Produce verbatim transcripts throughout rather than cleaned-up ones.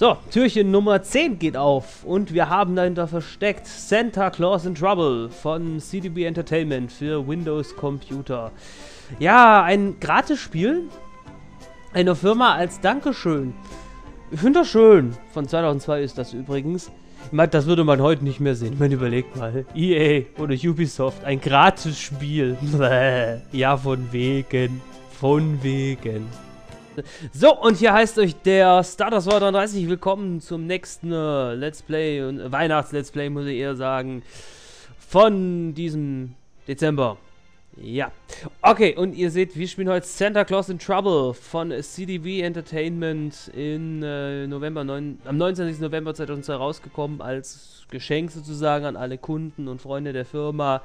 So, Türchen Nummer zehn geht auf und wir haben dahinter versteckt Santa Claus in Trouble von C D B Entertainment für Windows Computer. Ja, ein Gratisspiel einer Firma als Dankeschön. Ich finde das schön. Von zweitausendzwei ist das übrigens. Ich meine, das würde man heute nicht mehr sehen. Man überlegt mal. E A oder Ubisoft, ein Gratisspiel. Ja, von wegen. Von wegen. So, und hier heißt euch der Stardust War dreiunddreißig willkommen zum nächsten äh, Let's Play, und Weihnachts-Let's Play, muss ich eher sagen, von diesem Dezember. Ja. Okay, und ihr seht, wir spielen heute Santa Claus in Trouble von C D B Entertainment in, äh, November neun, am neunundzwanzigsten November zweitausendzwei rausgekommen, als Geschenk sozusagen an alle Kunden und Freunde der Firma.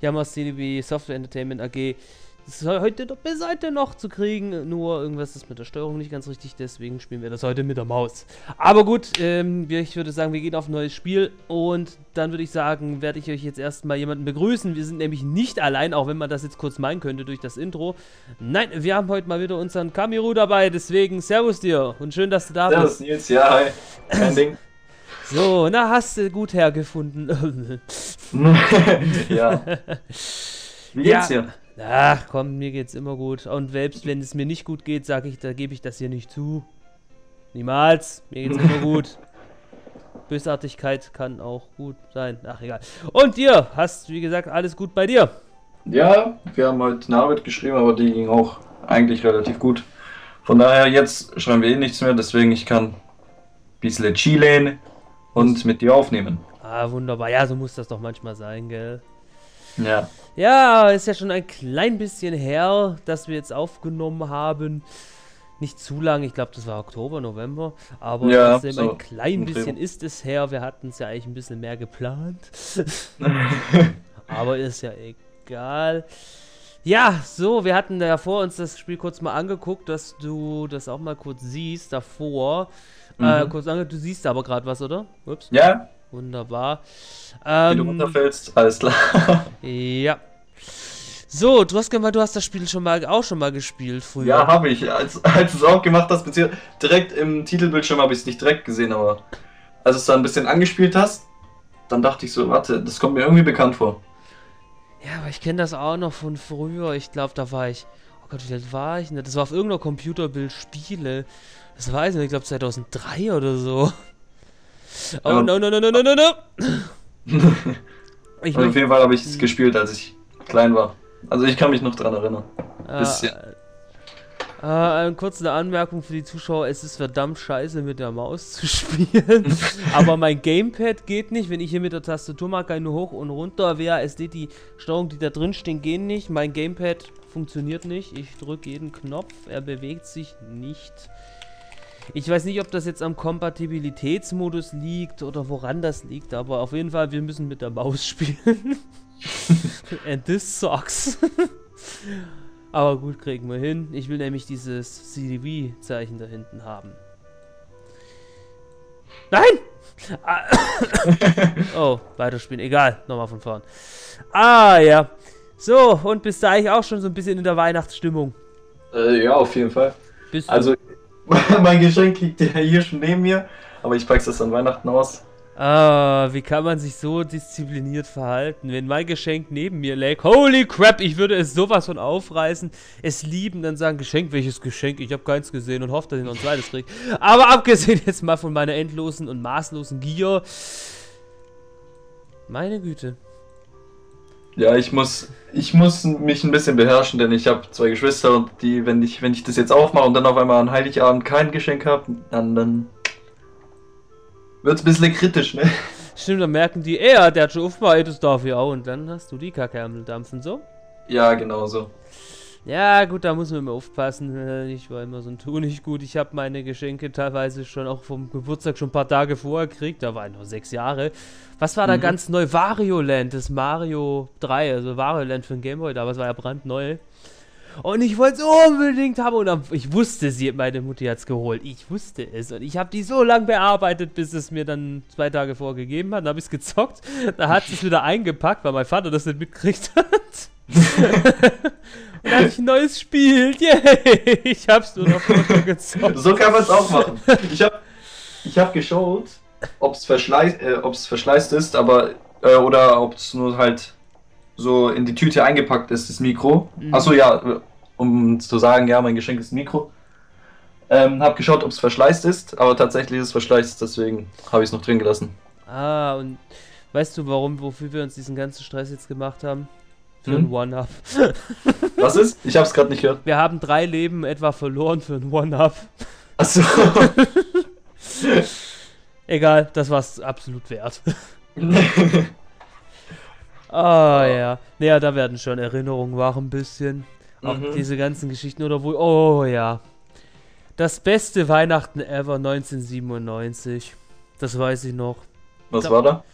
Hier haben wir C D B Software Entertainment A G. Das ist heute doch bis heute noch zu kriegen, nur irgendwas ist mit der Steuerung nicht ganz richtig, deswegen spielen wir das heute mit der Maus. Aber gut, ähm, ich würde sagen, wir gehen auf ein neues Spiel und dann würde ich sagen, werde ich euch jetzt erstmal jemanden begrüßen. Wir sind nämlich nicht allein, auch wenn man das jetzt kurz meinen könnte durch das Intro. Nein, wir haben heute mal wieder unseren Kamiiru dabei, deswegen servus dir und schön, dass du da servus, bist. Servus Nils, ja, hi, kein Ding. So, na hast du gut hergefunden. Ja. Wie geht's dir? Ja. Ach komm, mir geht's immer gut. Und selbst wenn es mir nicht gut geht, sage ich, da gebe ich das hier nicht zu. Niemals. Mir geht's immer gut. Bösartigkeit kann auch gut sein. Ach egal. Und dir? Hast, wie gesagt, alles gut bei dir? Ja, wir haben heute eine Arbeit geschrieben, aber die ging auch eigentlich relativ gut. Von daher, jetzt schreiben wir eh nichts mehr, deswegen ich kann ein bisschen chillen und mit dir aufnehmen. Ah, wunderbar. Ja, so muss das doch manchmal sein, gell? Ja. Ja, ist ja schon ein klein bisschen her, dass wir jetzt aufgenommen haben. Nicht zu lang, ich glaube, das war Oktober, November. Aber ja, trotzdem so ein klein bisschen ist es her. Wir hatten es ja eigentlich ein bisschen mehr geplant. Aber ist ja egal. Ja, so, wir hatten ja vor uns das Spiel kurz mal angeguckt, dass du das auch mal kurz siehst davor. Mhm. Äh, kurz angeguckt, du siehst aber gerade was, oder? Ups. Ja. Wunderbar. Ähm, Wie du runterfällst, alles klar. Ja. So, du hast gemeint, du hast das Spiel schon mal, auch schon mal gespielt früher. Ja, habe ich. Als, als du es auch gemacht hast, beziehungsweise direkt im Titelbildschirm habe ich es nicht direkt gesehen, aber als du es dann ein bisschen angespielt hast, dann dachte ich so, warte, das kommt mir irgendwie bekannt vor. Ja, aber ich kenne das auch noch von früher. Ich glaube, da war ich... Oh Gott, wie alt war ich denn? Das war auf irgendeiner Computerbild-Spiele. Das weiß ich nicht, ich glaube zweitausenddrei oder so. Oh, no, no, no, no, no, no, no. Ich auf jeden Fall habe ich es gespielt, als ich klein war. Also ich kann mich noch dran erinnern. Äh, äh, kurz eine Anmerkung für die Zuschauer. Es ist verdammt scheiße, mit der Maus zu spielen. Aber mein Gamepad geht nicht. Wenn ich hier mit der Tastatur mal keine hoch und runter, W A S D, die Steuerung, die da drin stehen, gehen nicht. Mein Gamepad funktioniert nicht. Ich drücke jeden Knopf. Er bewegt sich nicht. Ich weiß nicht, ob das jetzt am Kompatibilitätsmodus liegt oder woran das liegt, aber auf jeden Fall, wir müssen mit der Maus spielen. And this sucks. Aber gut, kriegen wir hin. Ich will nämlich dieses C D B-Zeichen da hinten haben. Nein! Oh, weiterspielen. Egal, nochmal von vorn. Ah, ja. So, und bist du eigentlich auch schon so ein bisschen in der Weihnachtsstimmung? Äh, ja, auf jeden Fall. Bist du? Also... Mein Geschenk liegt ja hier schon neben mir, aber ich pack's das an Weihnachten aus. Ah, wie kann man sich so diszipliniert verhalten, wenn mein Geschenk neben mir lag? Holy crap, ich würde es sowas von aufreißen, es lieben, dann sagen, Geschenk, welches Geschenk? Ich habe keins gesehen und hoffe, dass ich noch ein zweites kriege. Aber abgesehen jetzt mal von meiner endlosen und maßlosen Gier. Meine Güte. Ja, ich muss, ich muss mich ein bisschen beherrschen, denn ich habe zwei Geschwister und die, wenn ich, wenn ich das jetzt aufmache und dann auf einmal an Heiligabend kein Geschenk habe, dann, dann wird es ein bisschen kritisch, ne? Stimmt, dann merken die, ey, der hat schon aufgemacht, das darf ich auch, und dann hast du die Kacke am Dampfen, so? Ja, genau so. Ja, gut, da muss man immer aufpassen. Ich war immer so ein Tu nicht gut. Ich habe meine Geschenke teilweise schon auch vom Geburtstag schon ein paar Tage vorher gekriegt. Da war ich noch sechs Jahre. Was war da mhm. ganz neu? Wario Land, das Mario drei. Also Wario Land für den Gameboy da. Aber es war ja brandneu. Und ich wollte es unbedingt haben. Und dann, ich wusste, sie, meine Mutti hat es geholt. Ich wusste es. Und ich habe die so lange bearbeitet, bis es mir dann zwei Tage vorher gegeben hat. Dann habe ich es gezockt. Da hat es wieder eingepackt, weil mein Vater das nicht mitgekriegt hat. Und dann habe ich ein neues Spiel. Yay! Ich hab's nur noch gezockt. So kann man es auch machen. Ich habe Ich habe geschaut, ob es verschleiß, äh, ob's verschleißt ist, aber äh, oder ob es nur halt so in die Tüte eingepackt ist, das Mikro. Mhm. Achso, ja, um zu sagen, ja, mein Geschenk ist ein Mikro. Ähm, hab geschaut, ob es verschleißt ist, aber tatsächlich ist es verschleißt, deswegen habe ich es noch drin gelassen. Ah, und weißt du, warum, wofür wir uns diesen ganzen Stress jetzt gemacht haben? Für hm? ein One-Up. Was ist? Ich hab's gerade nicht gehört. Wir haben drei Leben etwa verloren für ein One-Up. Achso. Egal, das war's absolut wert. Ah, oh, ja. Naja, da werden schon Erinnerungen wach ein bisschen. Auch mhm. diese ganzen Geschichten oder wo... Oh, ja. Das beste Weihnachten ever neunzehnhundertsiebenundneunzig. Das weiß ich noch. Was da, war da?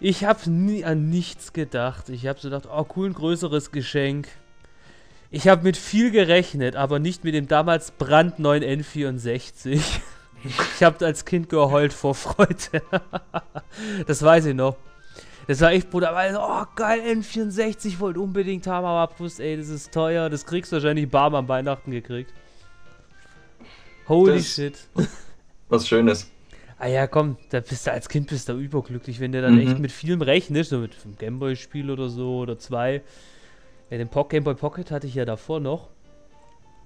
Ich habe nie an nichts gedacht. Ich habe so gedacht, oh cool, ein größeres Geschenk. Ich habe mit viel gerechnet, aber nicht mit dem damals brandneuen N vierundsechzig. Ich habe als Kind geheult vor Freude. Das weiß ich noch. Das war echt, Bruder, weil, oh geil, N vierundsechzig, wollte unbedingt haben, aber plus, ey, das ist teuer, das kriegst du wahrscheinlich bar am Weihnachten gekriegt. Holy das shit. Was Schönes. Ah ja, komm, da bist du als Kind bist du überglücklich, wenn du dann mhm. echt mit vielem rechnest, so mit einem Gameboy-Spiel oder so, oder zwei. Ja, den Gameboy Pocket hatte ich ja davor noch.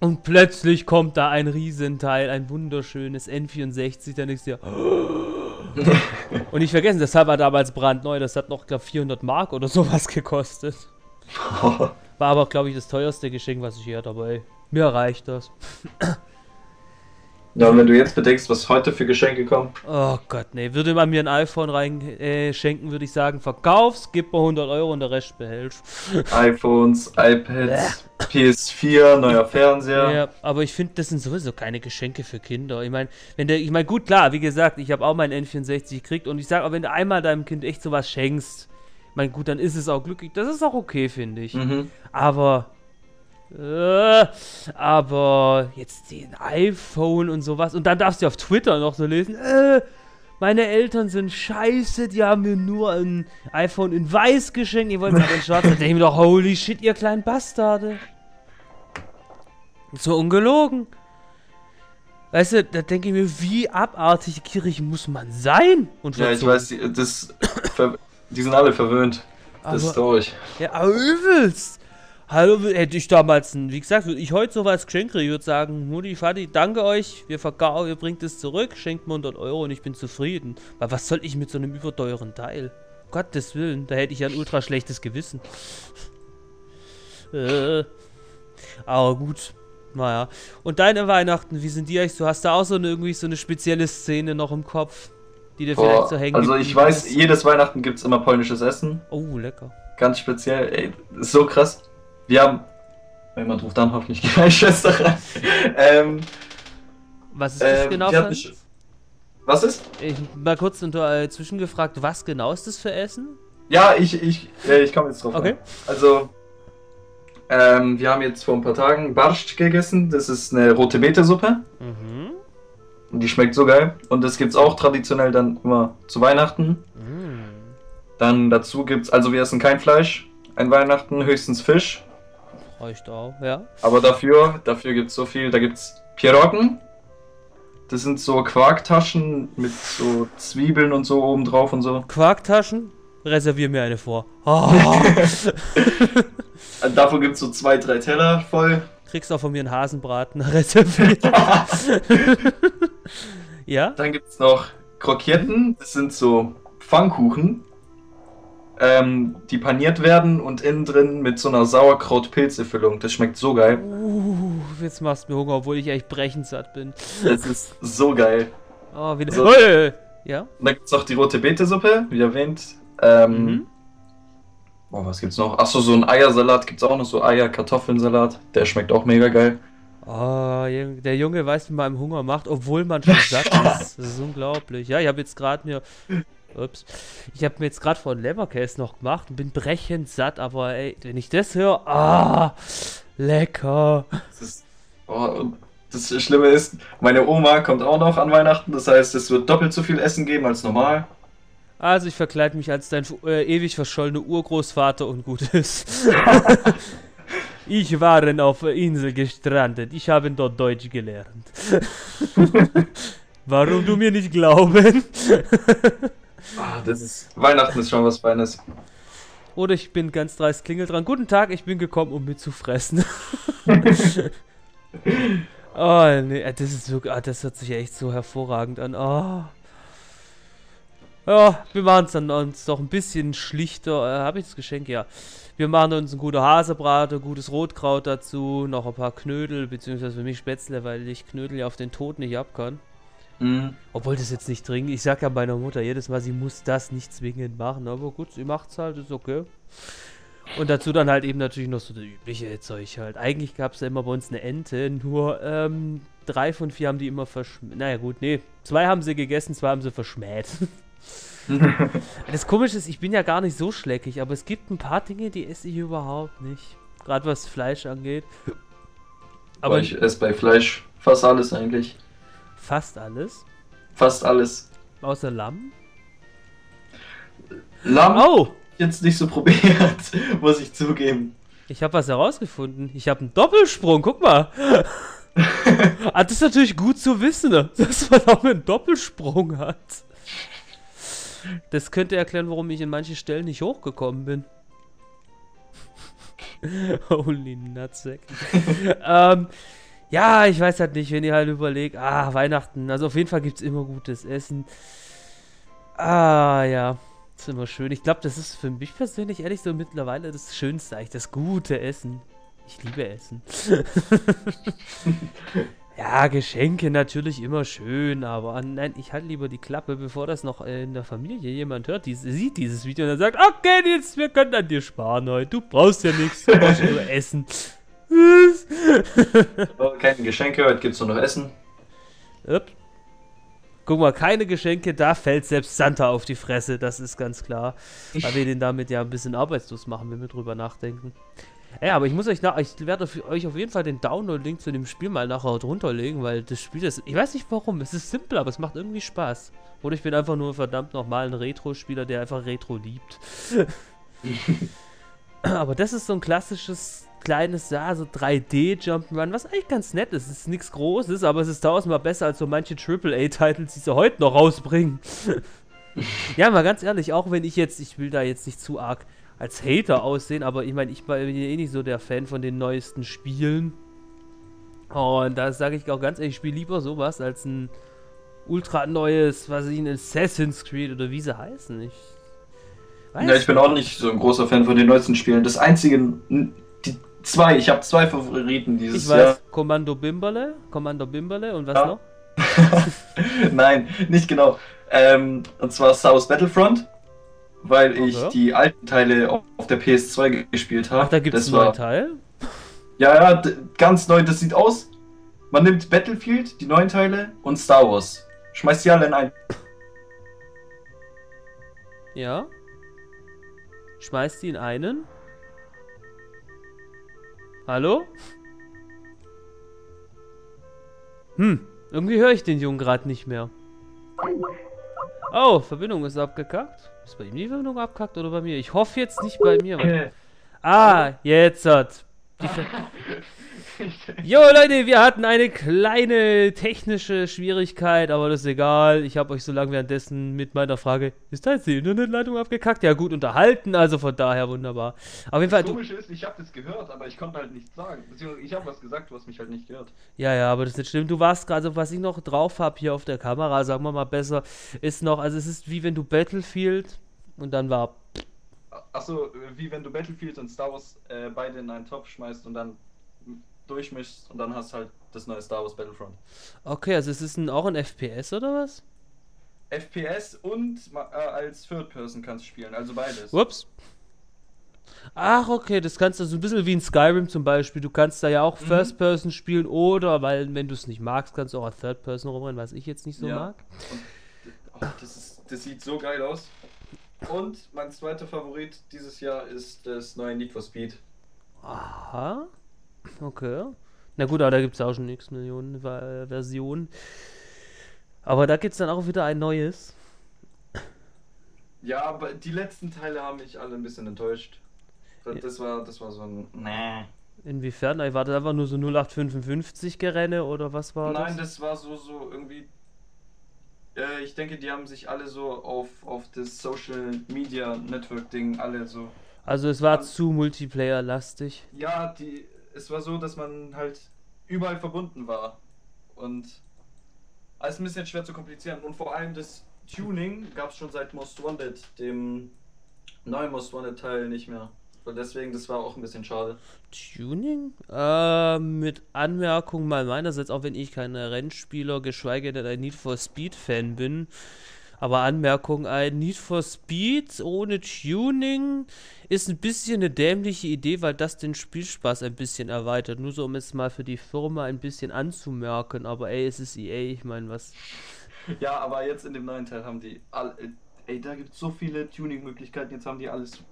Und plötzlich kommt da ein Riesenteil, ein wunderschönes N vierundsechzig, der nächste Jahr. Und nicht vergessen, das war damals brandneu, das hat noch, glaube ich, vierhundert Mark oder sowas gekostet. War aber, glaube ich, das teuerste Geschenk, was ich hier hatte, aber ey, mir reicht das. Ja, und wenn du jetzt bedenkst, was heute für Geschenke kommen. Oh Gott, nee, würde man mir ein iPhone rein äh, schenken, würde ich sagen, verkauf's, gib mir hundert Euro und der Rest behältst. iPhones, iPads, P S vier, neuer Fernseher. Ja, aber ich finde, das sind sowieso keine Geschenke für Kinder. Ich meine, wenn der, ich meine, gut, klar, wie gesagt, ich habe auch meinen N vierundsechzig gekriegt und ich sage, wenn du einmal deinem Kind echt sowas schenkst, mein gut, dann ist es auch glücklich, das ist auch okay, finde ich. Mhm. Aber... Äh, aber jetzt den iPhone und sowas. Und dann darfst du auf Twitter noch so lesen, äh, meine Eltern sind scheiße, die haben mir nur ein iPhone in weiß geschenkt, ihr wollt mir aber in schwarz. Da denke ich mir doch, holy shit, ihr kleinen Bastarde. So ungelogen. Weißt du, da denke ich mir, wie abartig gierig muss man sein? Und ja, ich so weiß, die, das, die sind alle verwöhnt. Das aber, ist traurig. Ja, aber übelst. Hallo, hätte ich damals, ein, wie gesagt, würde ich heute sowas geschenkt kriegen, ich würde sagen, Mutti, Vati, danke euch, wir verkaufen, ihr bringt es zurück, schenkt mir hundert Euro und ich bin zufrieden. Weil was soll ich mit so einem überteuren Teil? Gottes Willen, da hätte ich ja ein ultra schlechtes Gewissen. äh, aber gut, naja. Und deine Weihnachten, wie sind die eigentlich? Du hast da auch so eine, irgendwie so eine spezielle Szene noch im Kopf, die dir Boah, vielleicht so hängen. Also ich weiß, ist. Jedes Weihnachten gibt es immer polnisches Essen. Oh, lecker. Ganz speziell, ey, ist so krass. Wir haben. Jemand ruft dann hoffentlich die Schwester rein. ähm, was ist das ähm, genau für Essen? Was ist? Ich mal kurz äh, zwischengefragt, was genau ist das für Essen? Ja, ich, ich, äh, ich komme jetzt drauf. Okay. Rein. Also, ähm, wir haben jetzt vor ein paar Tagen Barszcz gegessen. Das ist eine rote Beete-Suppe. Mhm. Und die schmeckt so geil. Und das gibt's auch traditionell dann immer zu Weihnachten. Mhm. Dann dazu gibt's. Also, wir essen kein Fleisch. An Weihnachten höchstens Fisch. Reicht auch, ja. Aber dafür, dafür gibt es so viel. Da gibt es Pierogen. Das sind so Quarktaschen mit so Zwiebeln und so oben drauf und so. Quarktaschen? Reservier mir eine vor. Oh. Davon gibt es so zwei, drei Teller voll. Kriegst auch von mir einen Hasenbraten reserviert. Ja? Dann gibt es noch Kroketten. Das sind so Pfannkuchen. Ähm, die paniert werden und innen drin mit so einer Sauerkraut-Pilze-Füllung. Das schmeckt so geil. Uh, jetzt machst du mir Hunger, obwohl ich echt brechend satt bin. Das ist so geil. Oh, wieder. So. Ja. Und dann gibt's noch die rote Beete-Suppe, wie erwähnt. Ähm. Mhm. Oh, was gibt's noch? Achso, so ein Eiersalat gibt's auch noch, so Eier-Kartoffelsalat. Der schmeckt auch mega geil. Oh, der Junge weiß, wie man einem Hunger macht, obwohl man schon satt ist. Das ist unglaublich. Ja, ich habe jetzt gerade mir. Ups. Ich habe mir jetzt gerade vorhin Leberkäse noch gemacht und bin brechend satt, aber ey, wenn ich das höre, ah, lecker. Das, ist, oh, das Schlimme ist, meine Oma kommt auch noch an Weihnachten, das heißt, es wird doppelt so viel Essen geben als normal. Also ich verkleide mich als dein äh, ewig verschollener Urgroßvater und gut ist. Ich war auf der Insel gestrandet, ich habe dort Deutsch gelernt. Warum du mir nicht glauben? Ach, das ist... Weihnachten ist schon was Feines. Oder ich bin ganz dreist, klingelt dran. Guten Tag, ich bin gekommen, um mitzufressen. Oh, nee, das ist wirklich... Ah, das hört sich echt so hervorragend an. Oh. Ja, wir machen es dann uns doch ein bisschen schlichter. Äh, Habe ich das Geschenk? Ja. Wir machen uns ein guter Hasebrate, gutes Rotkraut dazu, noch ein paar Knödel, beziehungsweise für mich Spätzle, weil ich Knödel ja auf den Tod nicht ab kann. Mhm. Obwohl das jetzt nicht dringend. Ich sag ja meiner Mutter jedes Mal, sie muss das nicht zwingend machen, aber gut, sie macht's halt, ist okay. Und dazu dann halt eben natürlich noch so das übliche Zeug halt. Eigentlich gab's ja immer bei uns eine Ente, nur ähm, drei von vier haben die immer verschmäht. Naja gut, nee, zwei haben sie gegessen, zwei haben sie verschmäht. Das Komische ist, ich bin ja gar nicht so schleckig, aber es gibt ein paar Dinge, die esse ich überhaupt nicht. Gerade was Fleisch angeht. Aber ich esse bei Fleisch fast alles eigentlich. Fast alles? Fast alles. Außer Lamm? Lamm? Oh! Jetzt nicht so probiert, muss ich zugeben. Ich habe was herausgefunden. Ich habe einen Doppelsprung, guck mal. Ah, das ist natürlich gut zu wissen, dass man auch einen Doppelsprung hat. Das könnte erklären, warum ich in manchen Stellen nicht hochgekommen bin. Holy Nutsack. ähm, ja, ich weiß halt nicht, wenn ihr halt überlegt, ah, Weihnachten, also auf jeden Fall gibt es immer gutes Essen. Ah, ja, ist immer schön. Ich glaube, das ist für mich persönlich ehrlich so mittlerweile das Schönste eigentlich, das gute Essen. Ich liebe Essen. Ja, Geschenke natürlich immer schön, aber nein, ich halte lieber die Klappe, bevor das noch in der Familie jemand hört, die sieht dieses Video und dann sagt, okay, jetzt, wir können an dir sparen heute, du brauchst ja nichts, du brauchst nur Essen. Keine Geschenke, heute gibt's nur noch Essen. Upp. Guck mal, keine Geschenke, da fällt selbst Santa auf die Fresse, das ist ganz klar, weil wir den damit ja ein bisschen arbeitslos machen, wenn wir drüber nachdenken. Ja, aber ich muss euch nach, ich werde für euch auf jeden Fall den Download-Link zu dem Spiel mal nachher drunter legen, weil das Spiel ist, ich weiß nicht warum, es ist simpel, aber es macht irgendwie Spaß. Oder ich bin einfach nur verdammt nochmal ein Retro-Spieler, der einfach Retro liebt. Aber das ist so ein klassisches, kleines, ja, so drei D-Jump'n'Run, was eigentlich ganz nett ist. Es ist nichts Großes, aber es ist tausendmal besser als so manche Triple A Titles, die sie heute noch rausbringen. Ja, mal ganz ehrlich, auch wenn ich jetzt, ich will da jetzt nicht zu arg als Hater aussehen, aber ich meine, ich bin eh nicht so der Fan von den neuesten Spielen. Und da sage ich auch ganz ehrlich, ich spiele lieber sowas als ein ultra neues, was ich, ein Assassin's Creed oder wie sie heißen. Ich, weiß ja, ich bin auch nicht so ein großer Fan von den neuesten Spielen. Das einzige, die zwei, ich habe zwei Favoriten dieses Jahr. Ich weiß, Kommando Bimberle, Kommando Bimberle und was ja noch? Nein, nicht genau. Ähm, und zwar Star Wars Battlefront. Weil okay. ich die alten Teile auf der P S zwei gespielt habe. Ach, da gibt es einen neuen Teil? Ja, ja, ganz neu, das sieht aus. Man nimmt Battlefield, die neuen Teile, und Star Wars. Schmeißt die alle in einen. Ja? Schmeißt die in einen? Hallo? Hm, irgendwie höre ich den Jungen gerade nicht mehr. Oh, Verbindung ist abgekackt. Ist bei ihm die Verbindung abkackt oder bei mir? Ich hoffe jetzt nicht bei mir. Okay. Ah, jetzt hat. Jo, Leute, wir hatten eine kleine technische Schwierigkeit, aber das ist egal. Ich habe euch so lange währenddessen mit meiner Frage, ist da jetzt die Internetleitung abgekackt? Ja, gut, unterhalten, also von daher wunderbar. Auf jeden Fall. Das Komische ist, ich habe das gehört, aber ich konnte halt nichts sagen. Ich habe was gesagt, du hast mich halt nicht gehört. Ja, ja, aber das ist nicht schlimm. Du warst gerade, also was ich noch drauf habe hier auf der Kamera, sagen wir mal besser, ist noch, also es ist wie wenn du Battlefield und dann war... Achso, wie wenn du Battlefield und Star Wars äh, beide in einen Topf schmeißt und dann durchmischst und dann hast halt das neue Star Wars Battlefront. Okay, also es ist ein, auch ein F P S oder was? F P S und äh, als Third Person kannst du spielen, also beides. Ups. Ach, okay, das kannst du so also ein bisschen wie in Skyrim zum Beispiel. Du kannst da ja auch mhm. First Person spielen oder, weil wenn du es nicht magst, kannst du auch als Third Person rumrennen, was ich jetzt nicht so ja. mag. Und, oh, das, ist, das sieht so geil aus. Und mein zweiter Favorit dieses Jahr ist das neue Need for Speed. Aha. Okay. Na gut, aber da gibt es auch schon X-Millionen Versionen. Aber da gibt es dann auch wieder ein neues. Ja, aber die letzten Teile haben mich alle ein bisschen enttäuscht. Das war, das war so ein... Nee. Inwiefern? War das einfach nur so null acht fünfundfünfzig Gerenne oder was war das? Nein, das war so, so irgendwie äh, ich denke, die haben sich alle so auf, auf das Social Media Network Ding alle so. Also es war zu Multiplayer-lastig. Ja, die, es war so, dass man halt überall verbunden war. Und alles ein bisschen schwer zu komplizieren. Und vor allem das Tuning gab es schon seit Most Wanted, dem neuen Most Wanted Teil, nicht mehr. Und deswegen, das war auch ein bisschen schade. Tuning? Äh, mit Anmerkung mal meinerseits, auch wenn ich kein Rennspieler, geschweige denn ein Need for Speed Fan bin. Aber Anmerkung, ein Need for Speed ohne Tuning ist ein bisschen eine dämliche Idee, weil das den Spielspaß ein bisschen erweitert. Nur so, um es mal für die Firma ein bisschen anzumerken. Aber ey, es ist E A, ich meine, was... Ja, aber jetzt in dem neuen Teil haben die... All, ey, da gibt es so viele Tuning-Möglichkeiten, jetzt haben die alles...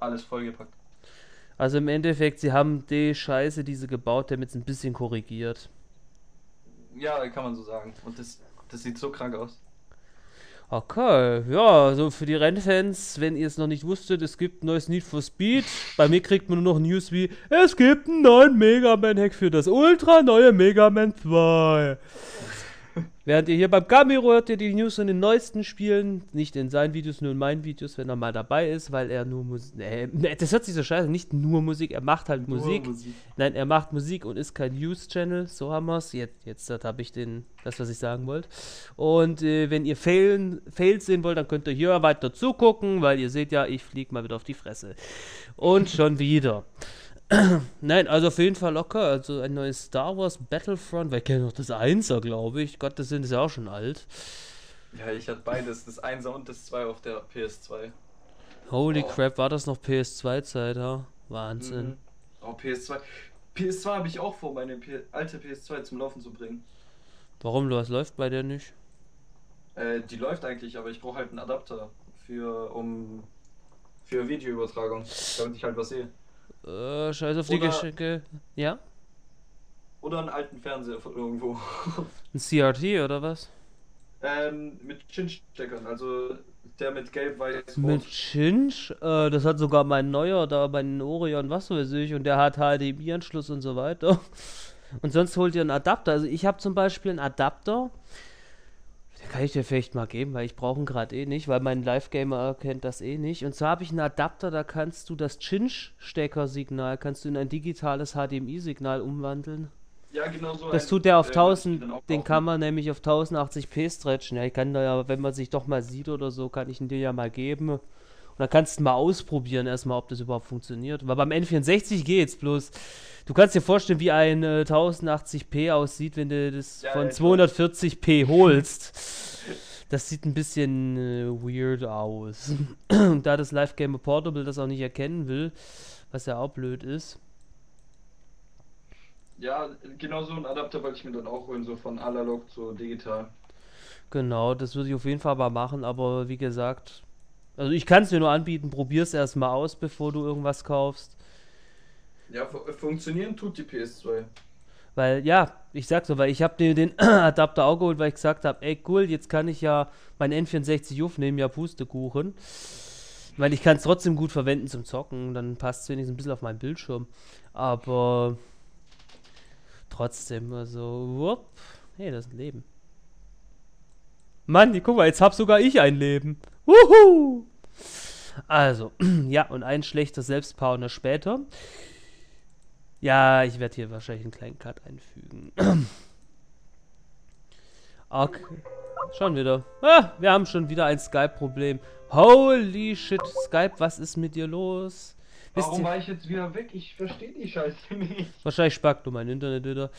alles vollgepackt. Also im Endeffekt, sie haben die Scheiße, die sie gebaut haben, jetzt ein bisschen korrigiert. Ja, kann man so sagen. Und das, das sieht so krank aus. Okay, ja, also für die Rennfans, wenn ihr es noch nicht wusstet, es gibt ein neues Need for Speed. Bei mir kriegt man nur noch News wie, es gibt einen neuen Mega Man Hack für das ultra neue Mega Man zwei. Während ihr hier beim Kamiiru hört, ihr die News in den neuesten Spielen, nicht in seinen Videos, nur in meinen Videos, wenn er mal dabei ist, weil er nur Musik, nee, das hört sich so scheiße, nicht nur Musik, er macht halt Musik. Musik, nein, er macht Musik und ist kein News-Channel, so haben wir es, jetzt, jetzt habe ich den, das, was ich sagen wollte. Und äh, wenn ihr Fails fail sehen wollt, dann könnt ihr hier weiter zugucken, weil ihr seht ja, ich fliege mal wieder auf die Fresse. Und schon wieder. Nein, also auf jeden Fall locker, also ein neues Star Wars Battlefront, weil ich kenne noch das Einser, glaube ich, Gott, das sind ja auch schon alt. Ja, ich hatte beides, das Einser und das Zweier auf der P S zwei. Holy oh. crap, war das noch P S zwei Zeit, ja? Wahnsinn. Mhm. Oh, P S zwei. P S zwei habe ich auch vor, meine P alte P S zwei zum Laufen zu bringen. Warum, was läuft bei der nicht? Äh, die läuft eigentlich, aber ich brauche halt einen Adapter für, um, für Videoübertragung, damit ich halt was sehe. Äh, scheiß auf die Geschenke. Ja? Oder einen alten Fernseher von irgendwo. Ein C R T oder was? Ähm, mit Cinch-Steckern, also der mit gelb-weiß. Mit Cinch? Äh, das hat sogar mein neuer da, mein Orion, was weiß ich, und der hat H D M I-Anschluss und so weiter. Und sonst holt ihr einen Adapter. Also ich habe zum Beispiel einen Adapter. Den kann ich dir vielleicht mal geben, weil ich brauche ihn gerade eh nicht, weil mein Live-Gamer kennt das eh nicht. Und zwar habe ich einen Adapter, da kannst du das Cinch-Stecker-Signal, kannst du in ein digitales H D M I-Signal umwandeln. Ja, genau so. Das tut der auf tausend, den kann man nämlich auf tausendachtzig p stretchen. Ja, ich kann da ja, wenn man sich doch mal sieht oder so, kann ich ihn dir ja mal geben. Und dann kannst du mal ausprobieren erstmal, ob das überhaupt funktioniert. Weil beim N vierundsechzig geht's bloß. Du kannst dir vorstellen, wie ein äh, tausendachtzig p aussieht, wenn du das ja, von zweihundertvierzig p holst. Das sieht ein bisschen äh, weird aus. Und da das Live Game Portable das auch nicht erkennen will, was ja auch blöd ist. Ja, genau so einen Adapter wollte ich mir dann auch holen, so von analog zu digital. Genau, das würde ich auf jeden Fall mal machen, aber wie gesagt, also ich kann es dir nur anbieten, probier's erstmal aus, bevor du irgendwas kaufst. Ja, funktionieren tut die P S zwei. Weil, ja, ich sag so, weil ich habe den, den Adapter auch geholt, weil ich gesagt habe, ey, cool, jetzt kann ich ja mein N vierundsechzig aufnehmen, ja, Pustekuchen. Weil ich kann es trotzdem gut verwenden zum Zocken, dann passt es wenigstens ein bisschen auf meinen Bildschirm. Aber trotzdem, also, wupp, hey, das ist ein Leben. Mann, guck mal, jetzt hab sogar ich ein Leben. Wuhu! Also, ja, und ein schlechter Selbstpowner später. Ja, ich werde hier wahrscheinlich einen kleinen Cut einfügen. Okay. Schon wieder. Ah, wir haben schon wieder ein Skype-Problem. Holy shit, Skype, was ist mit dir los? Wisst Warum ihr? War ich jetzt wieder weg? Ich verstehe die Scheiße nicht. Wahrscheinlich spackt du mein Internet wieder.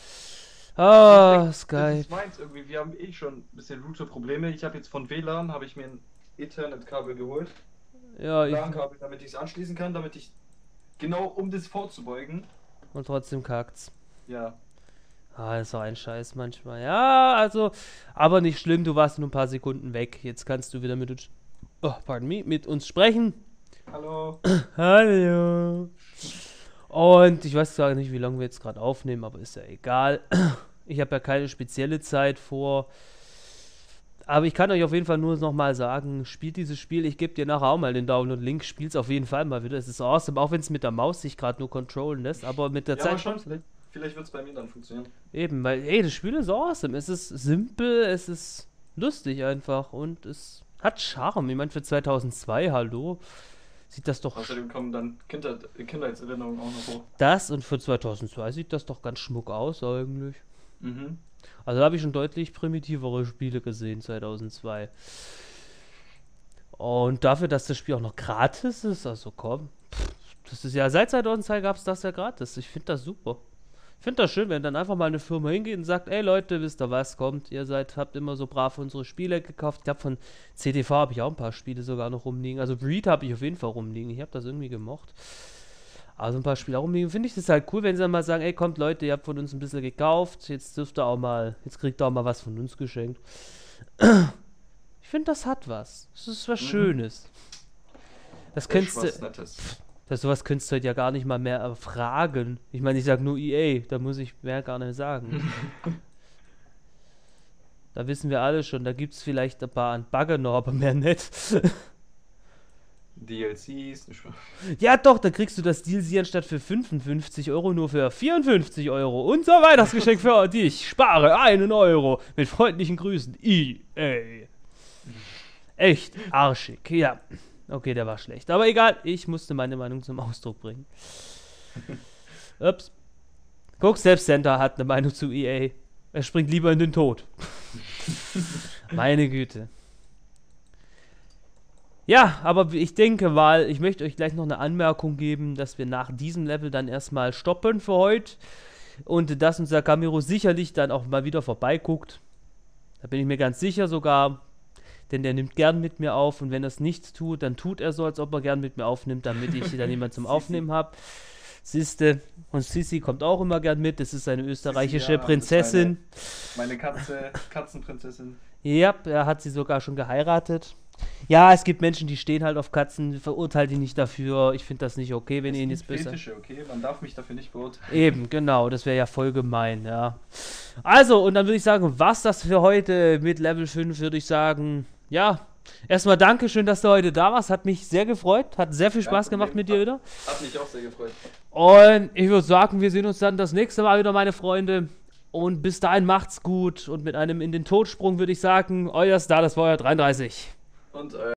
Ah, das Skype. Ist meins irgendwie. Wir haben eh schon ein bisschen Router-Probleme. Ich habe jetzt von W LAN, habe ich mir ein Ethernet-Kabel geholt. Ja, W LAN-Kabel, damit ich es anschließen kann, damit ich, genau um das vorzubeugen. Und trotzdem kackt's. Ja. Ah, das war ein Scheiß manchmal. Ja, also, aber nicht schlimm, du warst nur ein paar Sekunden weg. Jetzt kannst du wieder mit uns, oh, pardon me, mit uns sprechen. Hallo. Hallo. Und ich weiß gar nicht, wie lange wir jetzt gerade aufnehmen, aber ist ja egal. Ich habe ja keine spezielle Zeit vor. Aber ich kann euch auf jeden Fall nur nochmal sagen, spielt dieses Spiel, ich gebe dir nachher auch mal den Daumen und Link, spielt es auf jeden Fall mal wieder, es ist awesome, auch wenn es mit der Maus sich gerade nur controllen lässt, aber mit der ja, Zeit... Schon, vielleicht vielleicht wird es bei mir dann funktionieren. Eben, weil, ey, das Spiel ist awesome, es ist simpel, es ist lustig einfach und es hat Charme. Ich meine, für zweitausendzwei, hallo, sieht das doch... Außerdem kommen dann Kinder Kindheitserinnerungen auch noch hoch. Das und für zweitausendzwei sieht das doch ganz schmuck aus eigentlich. Mhm. Also da habe ich schon deutlich primitivere Spiele gesehen zweitausendzwei. Und dafür, dass das Spiel auch noch gratis ist, also komm, pff, das ist ja, seit zweitausendzwei gab es das ja gratis. Ich finde das super. Ich finde das schön, wenn dann einfach mal eine Firma hingeht und sagt, ey Leute, wisst ihr was, kommt, ihr seid, habt immer so brav unsere Spiele gekauft. Ich glaube, von C D V habe ich auch ein paar Spiele sogar noch rumliegen. Also Breed habe ich auf jeden Fall rumliegen. Ich habe das irgendwie gemocht. Also ein paar Spiele rumliegen. Finde ich das halt cool, wenn sie dann mal sagen, ey kommt Leute, ihr habt von uns ein bisschen gekauft. Jetzt dürft ihr auch mal, jetzt kriegt ihr auch mal was von uns geschenkt. Ich finde, das hat was. Das ist was mhm. Schönes. Das könntest du... Das sowas könntest du halt ja gar nicht mal mehr erfragen. Ich meine, ich sage nur E A, da muss ich mehr gar nicht sagen. Da wissen wir alle schon, da gibt es vielleicht ein paar an Bagger noch, aber mehr nicht. D L Cs. Ja doch, da kriegst du das D L C anstatt für fünfundfünfzig Euro nur für vierundfünfzig Euro. Unser Weihnachtsgeschenk für dich. Spare einen Euro. Mit freundlichen Grüßen. E A. Echt arschig, ja. Okay, der war schlecht. Aber egal, ich musste meine Meinung zum Ausdruck bringen. Ups. Guck, selbst Santa hat eine Meinung zu E A. Er springt lieber in den Tod. Meine Güte. Ja, aber ich denke mal, ich möchte euch gleich noch eine Anmerkung geben, dass wir nach diesem Level dann erstmal stoppen für heute. Und dass unser Kamiiru sicherlich dann auch mal wieder vorbeiguckt. Da bin ich mir ganz sicher sogar. Denn der nimmt gern mit mir auf und wenn er es nicht tut, dann tut er so, als ob er gern mit mir aufnimmt, damit ich dann jemand zum Aufnehmen habe. Siste und Sissi kommt auch immer gern mit, das ist eine österreichische Sissi, ja, Prinzessin. Meine, meine Katze, Katzenprinzessin. Ja, er hat sie sogar schon geheiratet. Ja, es gibt Menschen, die stehen halt auf Katzen, verurteilt die nicht dafür. Ich finde das nicht okay, wenn ihr ihn jetzt besser... Fetische, okay? Man darf mich dafür nicht beurteilen. Eben, genau, das wäre ja voll gemein, ja. Also, und dann würde ich sagen, was das für heute mit Level fünf, würde ich sagen... Ja, erstmal Dankeschön, dass du heute da warst. Hat mich sehr gefreut. Hat sehr viel Spaß gemacht mit dir wieder. Hat mich auch sehr gefreut. Und ich würde sagen, wir sehen uns dann das nächste Mal wieder, meine Freunde. Und bis dahin macht's gut. Und mit einem in den Todsprung würde ich sagen, euer Stardust War dreiunddreißig. Und euer.